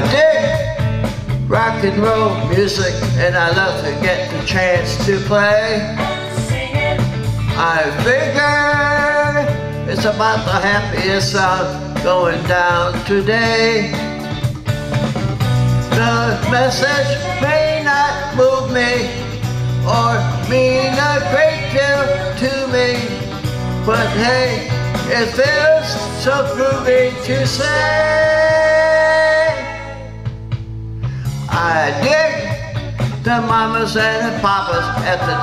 I dig rock and roll music, and I love to get the chance to play. I figure it's about the happiest song going down today. The message may not move me or mean a great deal to me, but hey, it feels so groovy to say. I dig the mamas and the papas at the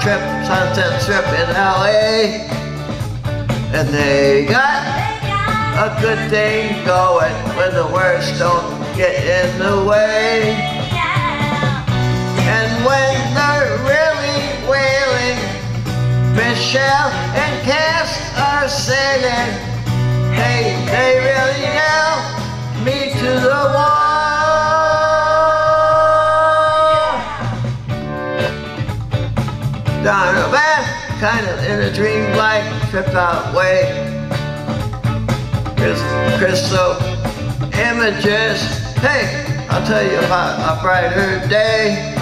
Sunset Strip in LA, and they got a good thing going when the words don't get in the way. And when they're really wailing, Michelle and Cass are singing. Hey, they really nailed me to the wall. Donovan, kind of in a dream-like, tripped-out way. Crystal images. Hey, I'll tell you about a brighter day.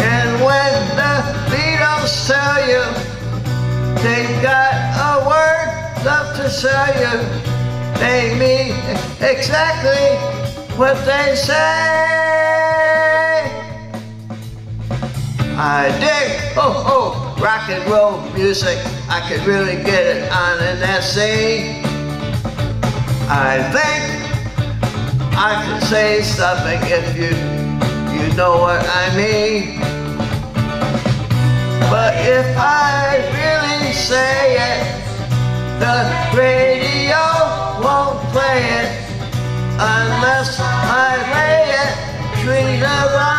And when the Beatles tell you they got a word left to sell you, they mean exactly what they say. I dig, oh, oh, rock and roll music. I could really get it on an essay. I think I can say something if you know what I mean. But if I really say it, the radio won't play it unless I lay it between the lines.